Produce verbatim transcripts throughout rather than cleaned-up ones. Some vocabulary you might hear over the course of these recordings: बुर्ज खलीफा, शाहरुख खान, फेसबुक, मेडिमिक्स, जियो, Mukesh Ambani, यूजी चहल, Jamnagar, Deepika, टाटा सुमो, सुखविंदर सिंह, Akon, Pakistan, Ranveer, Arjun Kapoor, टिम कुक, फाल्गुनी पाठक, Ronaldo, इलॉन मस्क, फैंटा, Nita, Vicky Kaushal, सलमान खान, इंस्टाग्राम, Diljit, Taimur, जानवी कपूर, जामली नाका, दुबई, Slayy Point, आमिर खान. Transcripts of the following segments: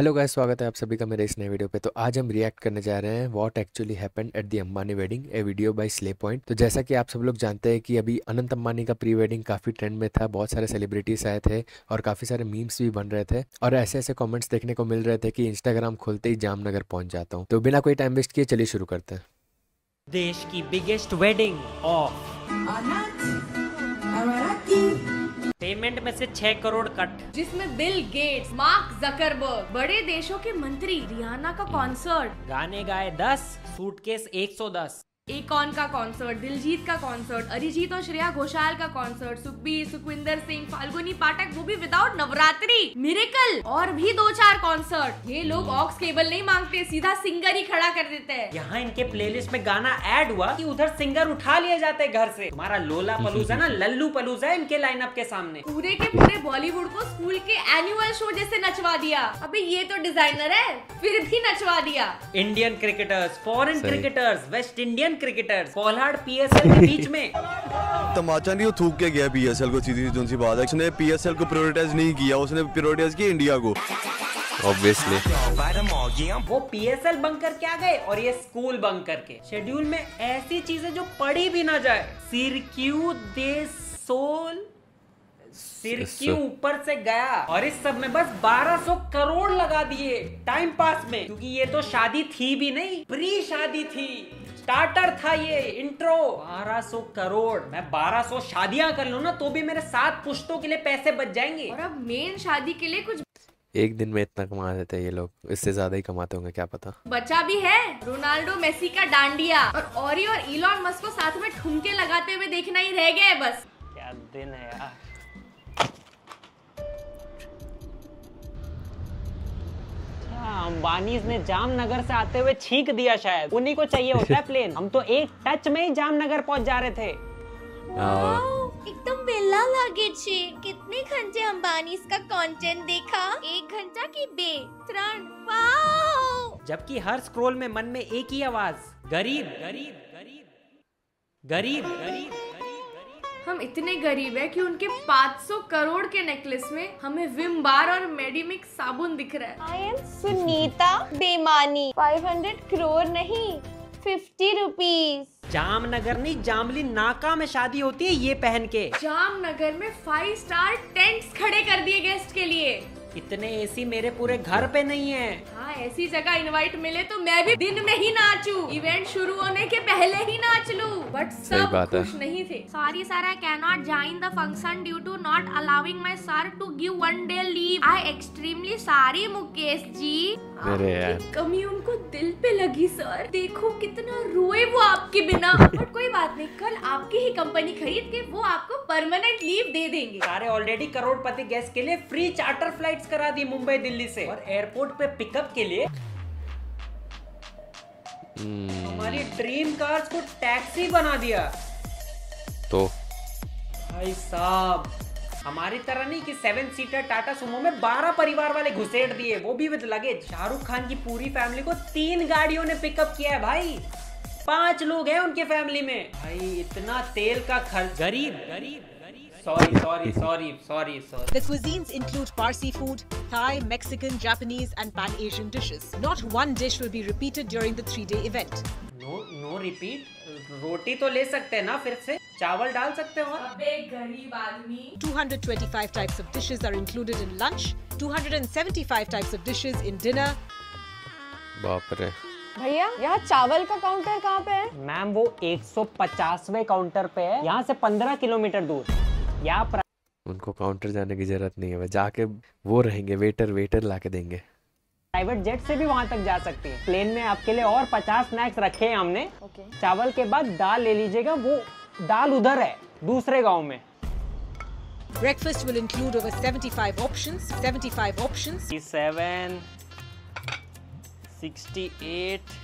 Hello guys, स्वागत है आप सभी का मेरे इस नए वीडियो पे। तो आज हम रिएक्ट करने जा रहे हैं what actually happened at the Ambani wedding, a video by slay point. तो जैसा कि आप सब लोग जानते हैं कि अभी अनंत अंबानी का प्री वेडिंग काफी ट्रेंड में था, बहुत सारे सेलिब्रिटीज आए थे और काफी सारे मीम्स भी बन रहे थे और ऐसे ऐसे कॉमेंट्स देखने को मिल रहे थे कि इंस्टाग्राम खोलते ही जामनगर पहुंच जाता हूँ। तो बिना कोई टाइम वेस्ट किए चलिए शुरू करते हैं। देश की बिगेस्ट वेडिंग ऑफ पेमेंट में से छह करोड़ कट, जिसमें बिल गेट्स, मार्क जकरबर्ग, बड़े देशों के मंत्री, रियाना का कॉन्सर्ट, गाने गाए दस, सूटकेस एक सौ दस, एकॉन का कॉन्सर्ट, दिलजीत का कॉन्सर्ट, अरिजीत और श्रेया घोषाल का कॉन्सर्ट, सुखबीर, सुखविंदर सिंह, फाल्गुनी पाठक, वो भी विदाउट नवरात्रि, मिरेकल और भी दो चार कॉन्सर्ट। ये लोग ऑक्स केबल नहीं मांगते, सीधा सिंगर ही खड़ा कर देते हैं। यहाँ इनके प्लेलिस्ट में गाना ऐड हुआ कि उधर सिंगर उठा लिए जाते हैं घर से। तुम्हारा लोला पलूजा ना लल्लू पलूजा इनके लाइनअप के सामने। पूरे के पूरे बॉलीवुड को स्कूल के एनुअल शो जैसे नचवा दिया। अभी ये तो डिजाइनर है, फिर भी नचवा दिया। Indian cricketers, foreign cricketers, West Indian cricketers, कोल्हाड़ पीएसएल के बीच में तमाचा नहीं, वो थूक के गया पीएसएल को। सीधी सीधी सी बात है, उसने पीएसएल को प्रायोरिटाइज नहीं किया, उसने प्रायोरिटाइज किया इंडिया को। ऑब्वियसली वो पीएसएल बंक करके आ गए और ये स्कूल बंक करके। शेड्यूल में ऐसी चीजें जो पढ़ी भी ना जाए। सिरक्यू दे सोल, सिरक्यू ऊपर से गया और इस सब में बस बारह सौ करोड़ लगा दिए टाइम पास में, क्योंकि ये तो शादी थी भी नहीं, प्री शादी थी, स्टार्टर था ये इंट्रो। बारह सौ करोड़, मैं बारह सौ शादियां कर लूं ना तो भी मेरे सात पुश्तों के लिए पैसे बच जाएंगे। और अब मेन शादी के लिए कुछ एक दिन में इतना कमा देते हैं ये लोग, इससे ज्यादा ही कमाते होंगे, क्या पता। बच्चा भी है रोनाल्डो, मेसी का डांडिया और ओरी और इलॉन मस्क को साथ में ठुमके लगाते हुए देखना ही रह गया है बस। क्या दिन है यार। अंबानीज ने जामनगर से आते हुए छींक दिया, शायद उन्हीं को चाहिए होता है प्लेन। हम तो एक टच में ही जामनगर पहुंच जा रहे थे। एकदम बेला लगे छे। कितने घंटे अंबानीज का कंटेंट देखा? एक घंटा की बे त्रण। वाओ! जबकि हर स्क्रॉल में मन में एक ही आवाज, गरीब गरीब गरीब गरीब गरीब। हम इतने गरीब है कि उनके पाँच सौ करोड़ के नेकलेस में हमें विम बार और मेडिमिक्स साबुन दिख रहा है। आई एम सुनीता बेमानी। पाँच सौ करोड़ नहीं, पचास रुपीस। जामनगर नहीं, जामली नाका में शादी होती है ये पहन के। जामनगर में फाइव स्टार टेंट्स खड़े कर दिए गेस्ट के लिए। इतने एसी मेरे पूरे घर पे नहीं है। हाँ, ऐसी जगह इनवाइट मिले तो मैं भी दिन में ही नाचू, इवेंट शुरू होने के पहले ही नाच लू। बट सब खुश नहीं थे। Sorry sir, I can not join the function due to not allowing my sir to give one day leave. I extremely sorry Mukesh ji. आपकी कमी उनको दिल पे लगी सर, देखो कितना रोए वो आपके बिना। बट कोई बात नहीं, कल आपकी ही कंपनी खरीद के वो आपको परमानेंट लीव दे देंगे। सारे ऑलरेडी करोड़पति गेस्ट के लिए फ्री चार्टर फ्लाइट्स करा दी मुंबई दिल्ली से, और एयरपोर्ट पे पिकअप के लिए hmm. हमारी ड्रीम कार्स को टैक्सी बना दिया। तो भाई साहब, हमारी तरह नहीं कि सेवन सीटर टाटा सुमो में बारह परिवार वाले घुसेड़ दिए, वो भी विद लगेज। शाहरुख खान की पूरी फैमिली को तीन गाड़ियों ने पिकअप किया है भाई। पांच लोग हैं उनके फैमिली में भाई, इतना तेल का खर्च। गरीब गरीब Sorry, sorry, sorry, sorry, sorry. The cuisines include Parsi food, Thai, Mexican, Japanese, and Pan Asian dishes. Not one dish will be repeated during the three-day event. No, no repeat. रोटी तो ले सकते हैं ना, फिर से चावल डाल सकते हो। अबे गरीब आदमी। two hundred twenty-five types of dishes are included in lunch. two hundred seventy-five types of dishes in dinner. बाप रे। भैया, यहाँ चावल का काउंटर कहाँ पे है? मैम, वो एक सौ पचासवें काउंटर पे है, यहाँ से पंद्रह किलोमीटर दूर। या उनको काउंटर जाने की जरूरत नहीं है, जाके वो रहेंगे, वेटर वेटर लाके देंगे। प्राइवेट जेट से भी वहाँ तक जा सकती है। प्लेन में आपके लिए और पचास स्नैक्स रखे हैं हमने। okay. चावल के बाद दाल ले लीजिएगा, वो दाल उधर है दूसरे गांव में। Breakfast will include over seventy five options, seventy five options, seven, sixty eight,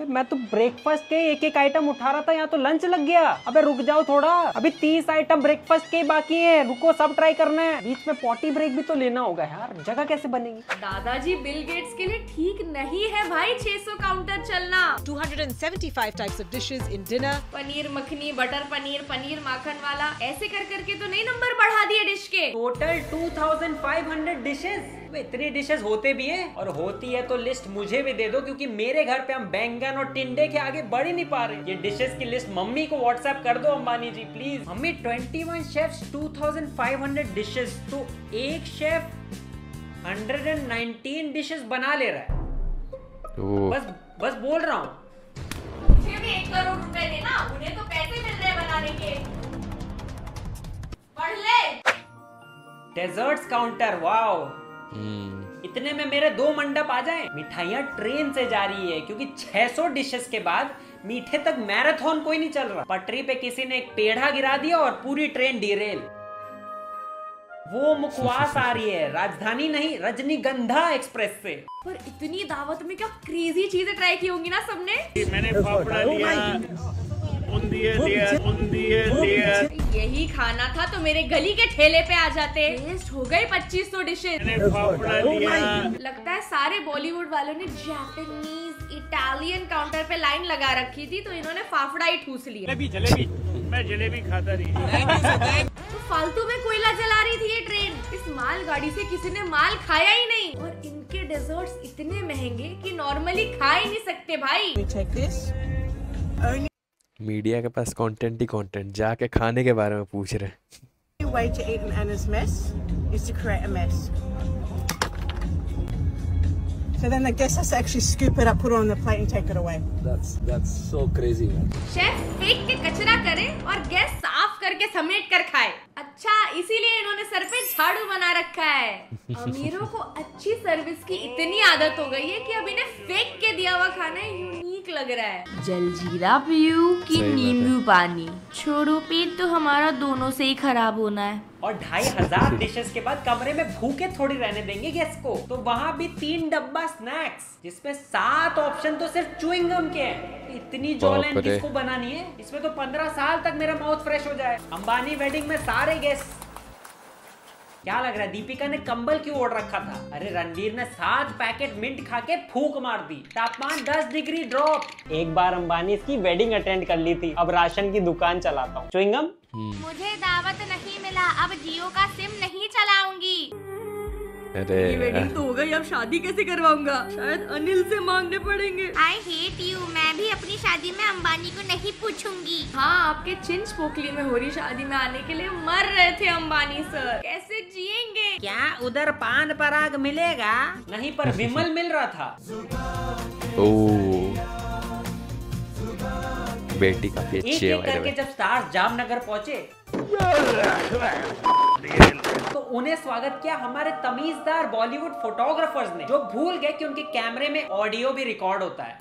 मैं तो ब्रेकफास्ट के एक एक आइटम उठा रहा था, यहाँ तो लंच लग गया। अबे रुक जाओ थोड़ा, अभी तीस आइटम ब्रेकफास्ट के बाकी हैं, रुको सब ट्राई करना है। बीच में पॉटी ब्रेक भी तो लेना होगा यार, जगह कैसे बनेगी। दादाजी बिल गेट्स के लिए ठीक नहीं है भाई छह सौ काउंटर चलना। दो सौ पचहत्तर types of dishes in dinner, paneer makhani, butter paneer, paneer माखन वाला, ऐसे कर करके तो नहीं नंबर बढ़ा दिए डिश के। टोटल पच्चीस सौ डिशेस। इतनी डिशेस होते भी है, और होती है तो लिस्ट मुझे भी दे दो, क्योंकि मेरे घर पे हम बैंगन और टिंडे के आगे बढ़ ही नहीं पा रहे। ये डिशेस की लिस्ट मम्मी को व्हाट्सएप कर दो अंबानी जी प्लीज। मम्मी इक्कीस शेफ्स, पच्चीस सौ डिशेस, तो एक शेफ एक सौ उन्नीस डिशेस बना ले रहा है। बस बस बोल रहा हूँ, मुझे भी एक करोड़ रुपए देना, उन्हें तो पैसे मिल रहे बनाने के। पढ़ ले। Desserts counter, wow. Hmm. इतने में मेरे दो मंडप आ जाएं। मिठाइयाँ ट्रेन से जा रही है, क्योंकि छह सौ डिशेस के बाद मीठे तक मैराथन कोई नहीं चल रहा। पटरी पे किसी ने एक पेड़ा गिरा दिया और पूरी ट्रेन डिरेल। वो मुखवास आ रही है राजधानी नहीं रजनीगंधा एक्सप्रेस से। पर इतनी दावत में क्या क्रेजी चीजें ट्राई की होंगी ना सबने। मैंने फाफड़ा लिया, उन्दिये लिया, उन्दिये लिया। यही खाना था तो मेरे गली के ठेले पे आ जाते। टेस्ट हो गए पच्चीस सौ डिशेस। लगता है सारे बॉलीवुड वालों ने जापानीज इटालियन काउंटर पे लाइन लगा रखी थी, तो इन्होंने फाफड़ा ही ठूस लिया। जलेबी जलेबी, मैं जलेबी खाता रही। तो फालतू में कोयला जला रही थी ये ट्रेन। इस माल गाड़ी से किसी ने माल खाया ही नहीं, और इनके डेजर्ट्स इतने महंगे कि नॉर्मली खा ही नहीं सकते भाई। मीडिया के पास कंटेंट ही कंटेंट, जाके खाने के बारे में पूछ रहे हैं। So then the guest has to actually scoop it up, put it on the plate and take it away. That's that's so crazy man. Chef फेंक के कचरा करे और guest साफ करके समेट कर खाए। अच्छा, इसीलिए इन्होंने सर पे झाड़ू बना रखा है। अमीरों को अच्छी सर्विस की इतनी आदत हो गई है कि अब इन्हें फेंक के दिया हुआ खाना यूनिक लग रहा है। जलजीरा पियो कि नींबू पानी, छोड़ो पेट तो हमारा दोनों से ही खराब होना है। और ढाई हजार डिशेस के बाद कमरे में भूखे थोड़ी रहने देंगे गेस्ट को, तो वहाँ भी तीन डब्बा स्नैक्स, जिसमें सात ऑप्शन तो सिर्फ चुइंग गम के हैं। इतनी जॉलन किसको बनानी है, इसमें तो पंद्रह साल तक मेरा माउथ फ्रेश हो जाए। अंबानी वेडिंग में सारे गेस्ट। क्या लग रहा है दीपिका ने कंबल क्यों ओढ़ रखा था। अरे रणवीर ने सात पैकेट मिंट खा के फूक मार दी, तापमान दस डिग्री ड्रॉप। एक बार अंबानी इसकी वेडिंग अटेंड कर ली थी, अब राशन की दुकान चलाता हूँ। चुइंगम, मुझे दावत नहीं मिला, अब जियो का सिम नहीं चलाऊंगी। अरे वेडिंग तो हो गई, अब शादी कैसे करवाऊंगा। शायद अनिल से मांगने पड़ेंगे। आई हेट यू, मैं भी अपनी शादी में अंबानी को नहीं पूछूंगी। हाँ, आपके चिंच पोखली में हो रही शादी में आने के लिए मर रहे थे अंबानी सर, कैसे जिएंगे। क्या उधर पान पराग मिलेगा। नहीं, पर विमल मिल रहा था। ओह, बेटी का एक एक करके जब स्टार्स जामनगर पहुँचे तो उन्हें स्वागत किया हमारे तमीजदार बॉलीवुड फोटोग्राफर्स ने, जो भूल गए कि उनके कैमरे में ऑडियो भी रिकॉर्ड होता है।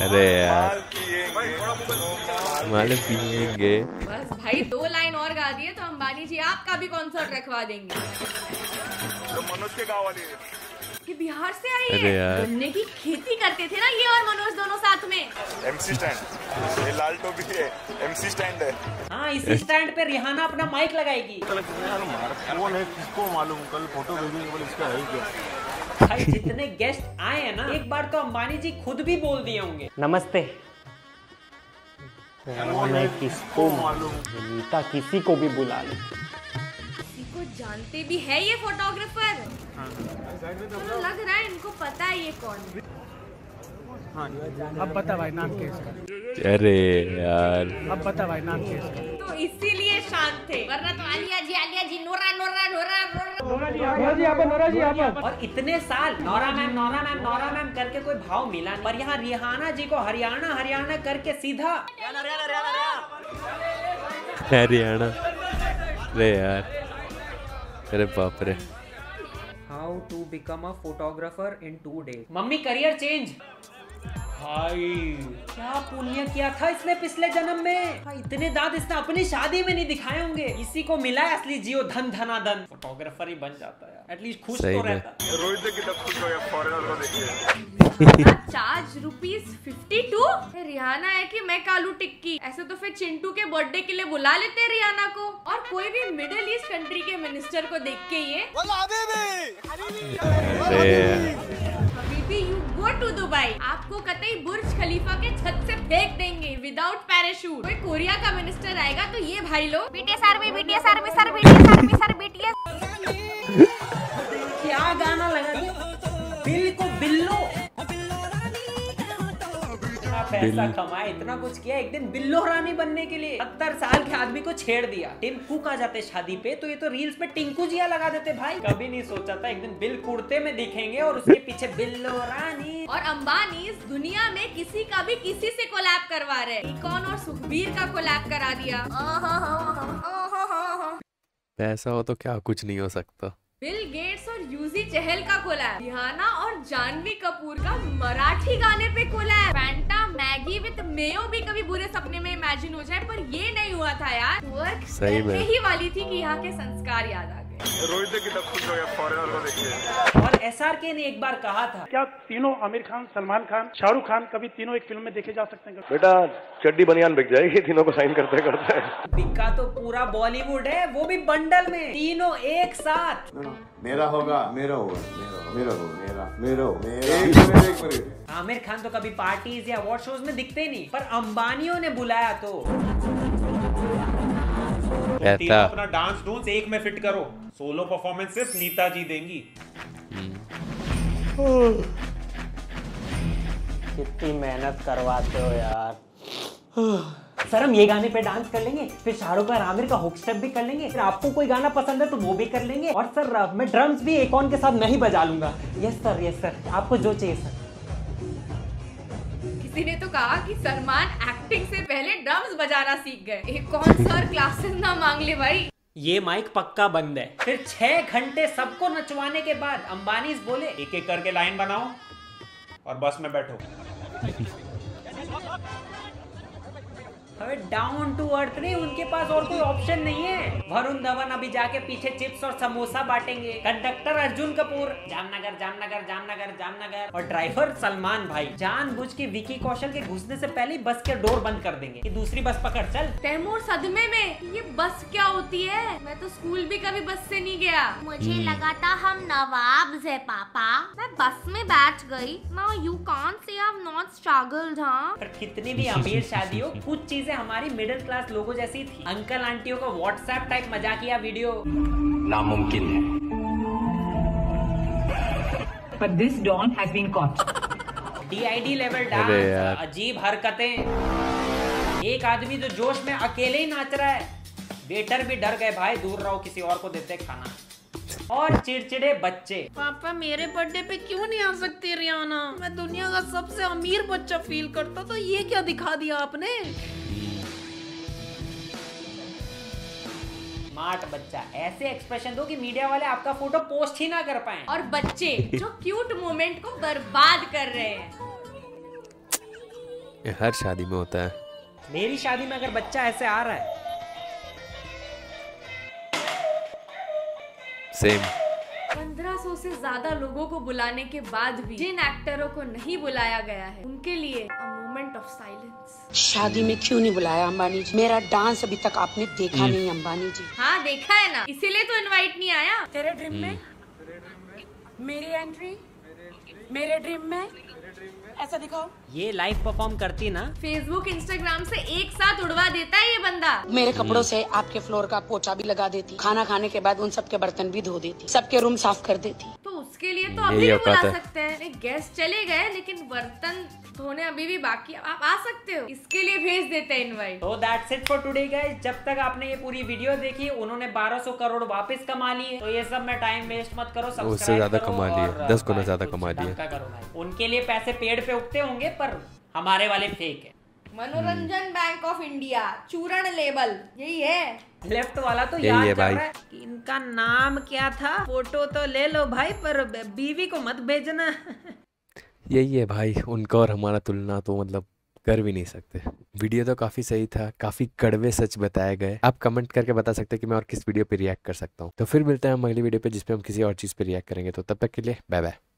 अरे यार, बस भाई दो लाइन और गा दिए तो अंबानी जी आपका भी कॉन्सर्ट रखवा देंगे। तो मनोज के गाँव वाले ये बिहार से आई है, गन्ने की खेती करते थे ना ये और मनोज दोनों साथ में। एमसी स्टैंड, ये लाल टोपी है, एमसी स्टैंड है। हाँ, इसी स्टैंड पे रिहाना अपना माइक लगाएगी। कौन है किसको मालूम, कल फोटो भेजने वाला इसका है क्या। भाई जितने गेस्ट आए हैं ना, एक बार तो अंबानी जी खुद भी बोल दिए होंगे नमस्ते। किसको मालूम, नीता किसी को भी बुला ले। जानते भी है ये फोटोग्राफर, तो लग रहा है इनको पता है ये कौन। हाँ, अब पता भाई नाम क्या है। अरे यार, अब पता भाई नाम क्या है। तो इसीलिए शांत थे, वरना तो Alia ji Alia ji Nora Nora Nora Nora Nora ji आप नोरा जी आप। और इतने साल Nora ma'am Nora ma'am Nora ma'am करके कोई भाव मिला, पर यहाँ रिहाना जी को हरियाणा हरियाणा करके सीधा हरियाणा। अरे यार, अरे बाप रे। How to become a photographer in two days. Mummy career change. भाई क्या पुण्य किया था इसने पिछले जन्म में, इतने दांत इसने अपनी शादी में नहीं दिखाए होंगे। इसी को मिला है असली जियो धन धना धन। फोटोग्राफर ही बन जाता है, एटलीस्ट खुश तो रहता। Charge rupees fifty to Rihanna है कि मैं कालू टिक्की। ऐसे तो फिर चिंटू के बर्थडे के लिए बुला लेते हैं रिहाना को। और कोई भी मिडिल ईस्ट कंट्री के मिनिस्टर को देख के ये हबीबी यू गो टू दुबई, आपको कतई बुर्ज खलीफा के छत से फेंक देंगे विदाउट पैराशूट। कोई कोरिया का मिनिस्टर आएगा तो ये भाई लोग BTS army BTS army sir BTS army sir BTS. क्या गाना लगा दिल को बिल्लो। पैसा कमाए, इतना कुछ किया, एक दिन बिल्लो रानी बनने के लिए सत्तर साल के आदमी को छेड़ दिया। टिम कुक आ जाते शादी पे तो ये तो रील्स पे टिंकू जिया लगा देते भाई। कभी नहीं सोचा था एक दिन बिल कुर्ते में दिखेंगे और उसके पीछे बिल्लो रानी। और अंबानी इस दुनिया में किसी का भी किसी से कोलैब करवा रहे। एकॉन और सुखबीर का कोलैब करा दिया। पैसा हो तो क्या कुछ नहीं हो सकता। बिल गेट्स और यूजी चहल का कोलैब। रिहाना और जानवी कपूर का मराठी गाने पे collab. फैंटा Maggi with mayo भी कभी बुरे सपने में इमेजिन हो जाए पर ये नहीं हुआ था यार। वर्क करने ही वाली थी कि यहाँ के संस्कार याद आ गए। रोहित की देखिए। और एस आर के ने एक बार कहा था क्या तीनों आमिर खान, सलमान खान, शाहरुख खान कभी तीनों एक फिल्म में देखे जा सकते हैं। बेटा चड्डी बनियान बिक जाएगी तीनों को साइन करते करते। दीपिका तो पूरा बॉलीवुड है, वो भी बंडल में, तीनों एक साथ। मेरा होगा मेरा होगा मेरा होगा मेरा मेरा होगा। आमिर खान तो कभी पार्टीज या अवार्ड शोज में दिखते नहीं, पर अंबानियों ने बुलाया तो तीनों अपना डांस डूंस एक में फिट करो। सोलो परफॉर्मेंस सिर्फ नीता जी देंगी। कितनी मेहनत करवाते हो यार। सर हम ये गाने पे डांस कर लेंगे, फिर शाहरुख और आमिर का हुक स्टेप भी कर लेंगे, फिर आपको कोई गाना पसंद है तो वो भी कर लेंगे, और सर मैं ड्रम्स भी एकॉन के साथ मैं ही बजा लूंगा। यस सर यस सर आपको जो चाहिए सर। किसी ने तो कहा कि सलमान एक्टिंग से पहले ड्रम्स बजाना सीख गए। एकॉन सर क्लासेस ना मांग ले भाई। ये माइक पक्का बंद है। फिर छह घंटे सबको नचवाने के बाद अंबानी बोले एक एक करके लाइन बनाओ और बस में बैठो। अबे डाउन टू अर्थ नहीं, उनके पास और कोई ऑप्शन नहीं है। वरुण धवन अभी जाके पीछे चिप्स और समोसा बांटेंगे। कंडक्टर अर्जुन कपूर जामनगर जामनगर जामनगर जामनगर। और ड्राइवर सलमान भाई जानबूझ के विकी कौशल के घुसने से पहले बस के डोर बंद कर देंगे कि दूसरी बस पकड़ चल। तैमूर सदमे में, ये बस क्या होती है, मैं तो स्कूल भी कभी बस से नहीं गया। मुझे लगा था हम नवाब है पापा। मैं बस में बैठ गई। Now you can't say I have not struggled. हां पर कितनी भी अमीर शादी हो, कुछ चीज हमारी मिडिल क्लास लोगों जैसी थी। अंकल आंटियों का व्हाट्सएप टाइप मजाकिया वीडियो नामुमकिन है। But this dawn has been caught. D I D level dance, अजीब हरकतें। एक आदमी जो जोश में अकेले ही नाच रहा है। वेटर भी डर गए भाई, दूर रहो, किसी और को देते खाना। और चिड़चिड़े बच्चे। पापा मेरे बर्थडे पे क्यों नहीं आ सकती रिहाना, मैं दुनिया का सबसे अमीर बच्चा फील करता, तो ये क्या दिखा दिया आपने। स्मार्ट बच्चा, ऐसे एक्सप्रेशन दो कि मीडिया वाले आपका फोटो पोस्ट ही ना कर पाएं। और बच्चे जो क्यूट मोमेंट को बर्बाद कर रहे हैं। ये हर शादी में होता है। मेरी शादी में अगर बच्चा ऐसे आ रहा है सेम। पंद्रह सौ से ज्यादा लोगों को बुलाने के बाद भी जिन एक्टरों को नहीं बुलाया गया है उनके लिए मोमेंट ऑफ साइलेंस। शादी में क्यों नहीं बुलाया अंबानी जी, मेरा डांस अभी तक आपने देखा नहीं अंबानी जी। हाँ देखा है ना, इसीलिए तो इनवाइट नहीं आया। तेरे ड्रीम में मेरी एंट्री, मेरे ड्रीम में ऐसा दिखाओ। ये लाइव परफॉर्म करती ना, फेसबुक इंस्टाग्राम से एक साथ उड़वा देता है ये बंदा। मेरे कपड़ों से आपके फ्लोर का पोछा भी लगा देती, खाना खाने के बाद उन सबके बर्तन भी धो देती, सबके रूम साफ कर देती। तो उसके लिए तो अभी भी बुला सकते हैं। गेस्ट चले गए लेकिन बर्तन धोने अभी भी बाकी, आप आ सकते हो, इसके लिए भेज देते हैं इनवाइट। तो that's it for today guys. जब तक आपने ये पूरी वीडियो देखी, उन्होंने बारह सौ करोड़ वापस कमा लिए। तो ये सब में टाइम वेस्ट मत करो, सब्सक्राइब करो। उससे ज्यादा कमा लिए, दस गुना ज्यादा कमा लिए। उनके लिए पैसे पेड़ पे उगते होंगे पर हमारे वाले फेक है। मनोरंजन बैंक ऑफ इंडिया चूरण लेबल यही है। लेफ्ट वाला तो याद है भाई। इनका नाम क्या था, फोटो तो ले लो भाई पर बीवी को मत भेजना। यही है भाई, उनका और हमारा तुलना तो मतलब कर भी नहीं सकते। वीडियो तो काफ़ी सही था, काफ़ी कड़वे सच बताए गए। आप कमेंट करके बता सकते हैं कि मैं और किस वीडियो पे रिएक्ट कर सकता हूँ। तो फिर मिलते हैं हम अगली वीडियो पे, जिसपे हम किसी और चीज़ पे रिएक्ट करेंगे। तो तब तक के लिए बाय बाय।